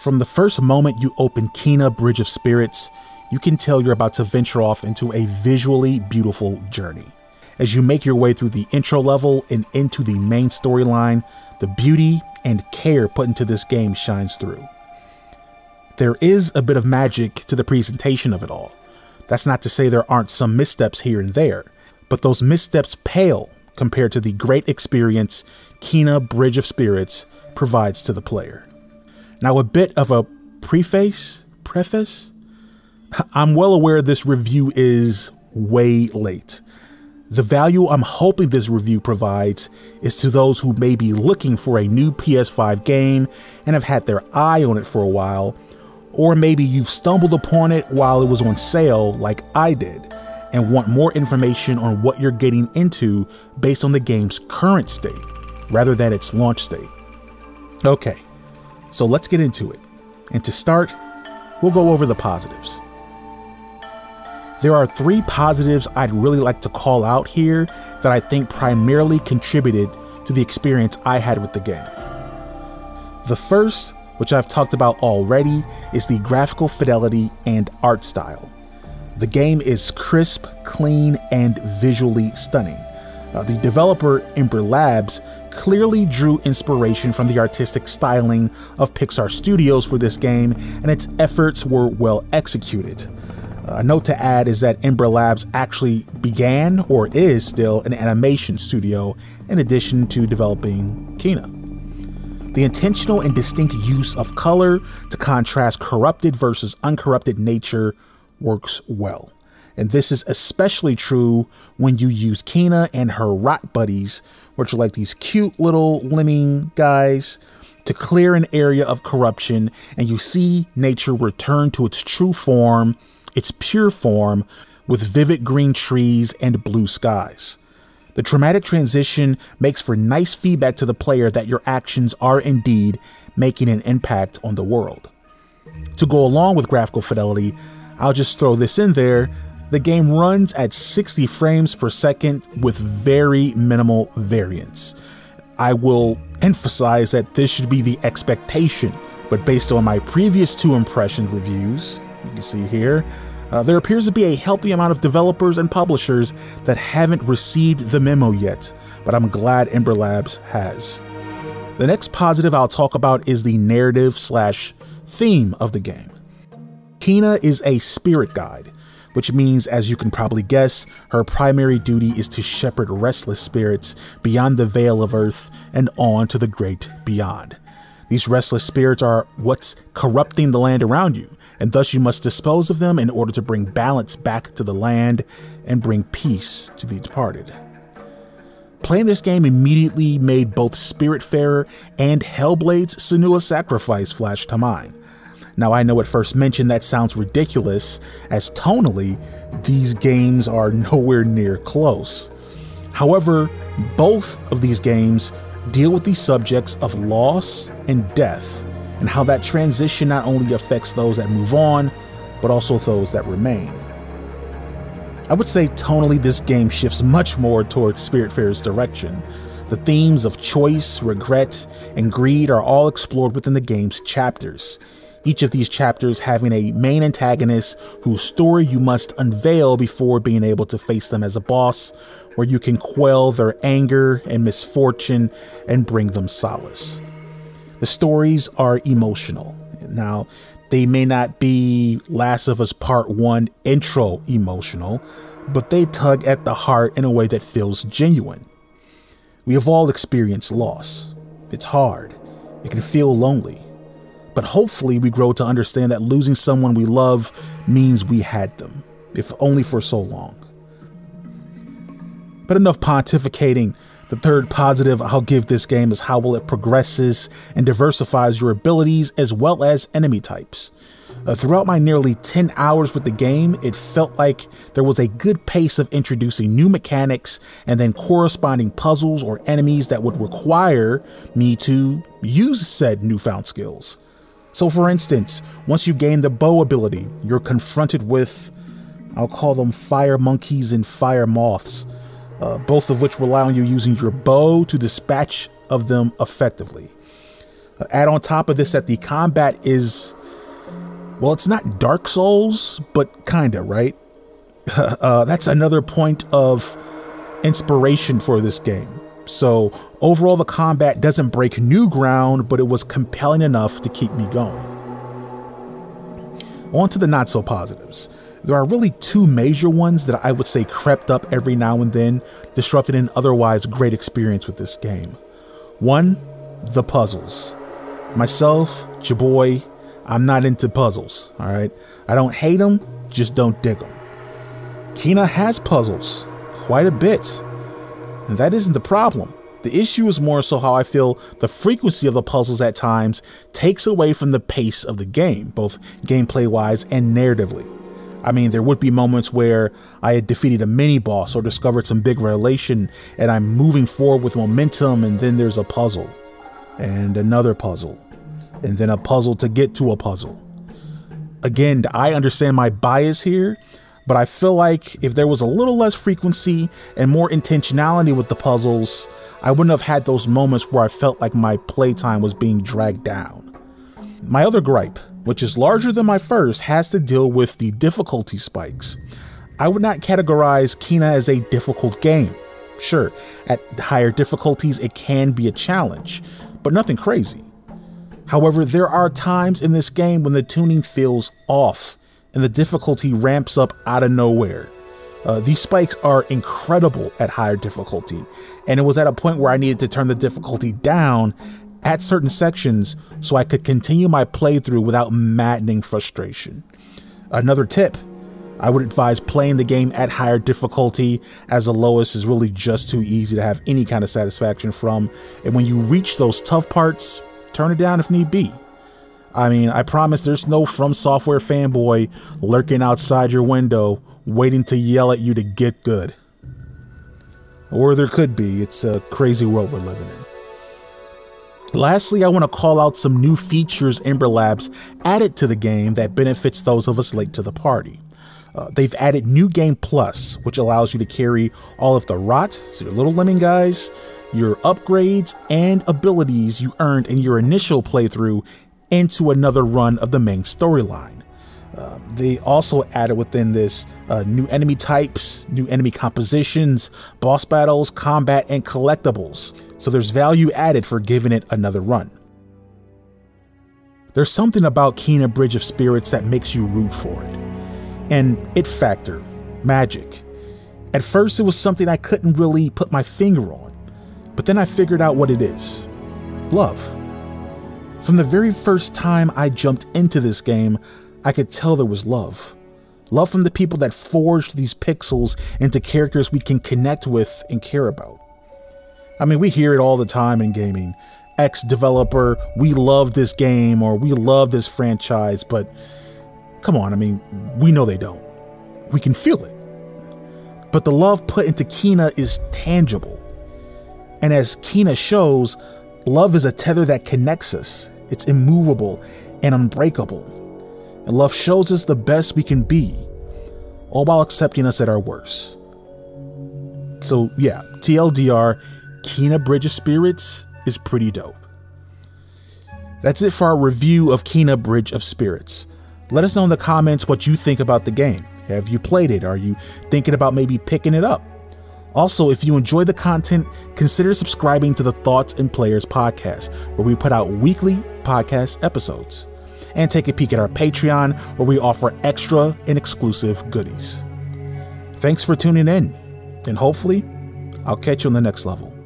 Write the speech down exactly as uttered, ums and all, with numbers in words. From the first moment you open Kena: Bridge of Spirits, you can tell you're about to venture off into a visually beautiful journey. As you make your way through the intro level and into the main storyline, the beauty and care put into this game shines through. There is a bit of magic to the presentation of it all. That's not to say there aren't some missteps here and there, but those missteps pale compared to the great experience Kena: Bridge of Spirits provides to the player. Now, a bit of a preface, preface? I'm well aware this review is way late. The value I'm hoping this review provides is to those who may be looking for a new P S five game and have had their eye on it for a while, or maybe you've stumbled upon it while it was on sale like I did and want more information on what you're getting into based on the game's current state rather than its launch state. Okay, so let's get into it. And to start, we'll go over the positives. There are three positives I'd really like to call out here that I think primarily contributed to the experience I had with the game. The first, which I've talked about already, is the graphical fidelity and art style. The game is crisp, clean, and visually stunning. Uh, the developer, Ember Labs, clearly drew inspiration from the artistic styling of Pixar Studios for this game, and its efforts were well executed. A note to add is that Ember Labs actually began, or is still, an animation studio in addition to developing Kena. The intentional and distinct use of color to contrast corrupted versus uncorrupted nature works well. And this is especially true when you use Kena and her rot buddies, which are like these cute little lemming guys, to clear an area of corruption, and you see nature return to its true form, its pure form, with vivid green trees and blue skies. The dramatic transition makes for nice feedback to the player that your actions are indeed making an impact on the world. To go along with graphical fidelity, I'll just throw this in there, the game runs at sixty frames per second with very minimal variance. I will emphasize that this should be the expectation, but based on my previous two impression reviews, you can see here, uh, there appears to be a healthy amount of developers and publishers that haven't received the memo yet, but I'm glad Ember Labs has. The next positive I'll talk about is the narrative slash theme of the game. Kena is a spirit guide, which means, as you can probably guess, her primary duty is to shepherd restless spirits beyond the veil of earth and on to the great beyond. These restless spirits are what's corrupting the land around you, and thus you must dispose of them in order to bring balance back to the land and bring peace to the departed. Playing this game immediately made both Spiritfarer and Hellblade's Senua's Sacrifice flash to mind. Now, I know at first mention that sounds ridiculous, as tonally, these games are nowhere near close. However, both of these games deal with the subjects of loss and death, and how that transition not only affects those that move on, but also those that remain. I would say tonally this game shifts much more towards Spiritfarer's direction. The themes of choice, regret, and greed are all explored within the game's chapters, each of these chapters having a main antagonist whose story you must unveil before being able to face them as a boss, where you can quell their anger and misfortune and bring them solace. The stories are emotional. Now, they may not be Last of Us Part one intro emotional, but they tug at the heart in a way that feels genuine. We have all experienced loss. It's hard. It can feel lonely. But hopefully we grow to understand that losing someone we love means we had them, if only for so long. But enough pontificating. The third positive I'll give this game is how well it progresses and diversifies your abilities as well as enemy types. Uh, throughout my nearly ten hours with the game, it felt like there was a good pace of introducing new mechanics and then corresponding puzzles or enemies that would require me to use said newfound skills. So for instance, once you gain the bow ability, you're confronted with, I'll call them fire monkeys and fire moths. Uh, both of which rely on you using your bow to dispatch of them effectively. Add on top of this that the combat is, well, it's not Dark Souls, but kind of, right? Uh, that's another point of inspiration for this game. So overall, the combat doesn't break new ground, but it was compelling enough to keep me going. On to the not-so-positives. There are really two major ones that I would say crept up every now and then, disrupting an otherwise great experience with this game. One, the puzzles. Myself, your boy, I'm not into puzzles, all right? I don't hate them, just don't dig them. Kena has puzzles, quite a bit, and that isn't the problem. The issue is more so how I feel the frequency of the puzzles at times takes away from the pace of the game, both gameplay-wise and narratively. I mean, there would be moments where I had defeated a mini-boss or discovered some big revelation and I'm moving forward with momentum, and then there's a puzzle, and another puzzle, and then a puzzle to get to a puzzle. Again, I understand my bias here, but I feel like if there was a little less frequency and more intentionality with the puzzles, I wouldn't have had those moments where I felt like my playtime was being dragged down. My other gripe, which is larger than my first, has to deal with the difficulty spikes. I would not categorize Kena as a difficult game. Sure, at higher difficulties it can be a challenge, but nothing crazy. However, there are times in this game when the tuning feels off and the difficulty ramps up out of nowhere. Uh, these spikes are incredible at higher difficulty, and it was at a point where I needed to turn the difficulty down at certain sections so I could continue my playthrough without maddening frustration. Another tip, I would advise playing the game at higher difficulty, as the lowest is really just too easy to have any kind of satisfaction from, and when you reach those tough parts, turn it down if need be. I mean, I promise there's no From Software fanboy lurking outside your window waiting to yell at you to get good. Or there could be. It's a crazy world we're living in. Lastly, I want to call out some new features Ember Labs added to the game that benefits those of us late to the party. Uh, they've added New Game Plus, which allows you to carry all of the rot, so your little lemon guys, your upgrades, and abilities you earned in your initial playthrough into another run of the main storyline. Uh, they also added within this uh, new enemy types, new enemy compositions, boss battles, combat, and collectibles. So there's value added for giving it another run. There's something about Kena: Bridge of Spirits that makes you root for it. And it factor, magic. At first it was something I couldn't really put my finger on, but then I figured out what it is. Love. From the very first time I jumped into this game, I could tell there was love. Love from the people that forged these pixels into characters we can connect with and care about. I mean, we hear it all the time in gaming. X developer, we love this game, or we love this franchise, but come on, I mean, we know they don't. We can feel it. But the love put into Kena is tangible. And as Kena shows, love is a tether that connects us. It's immovable and unbreakable. And love shows us the best we can be, all while accepting us at our worst. So yeah, T L D R, Kena: Bridge of Spirits is pretty dope. That's it for our review of Kena: Bridge of Spirits. Let us know in the comments what you think about the game. Have you played it? Are you thinking about maybe picking it up? Also, if you enjoy the content, consider subscribing to the Thoughts and Players podcast, where we put out weekly podcast episodes. And take a peek at our Patreon, where we offer extra and exclusive goodies. Thanks for tuning in, and hopefully, I'll catch you on the next level.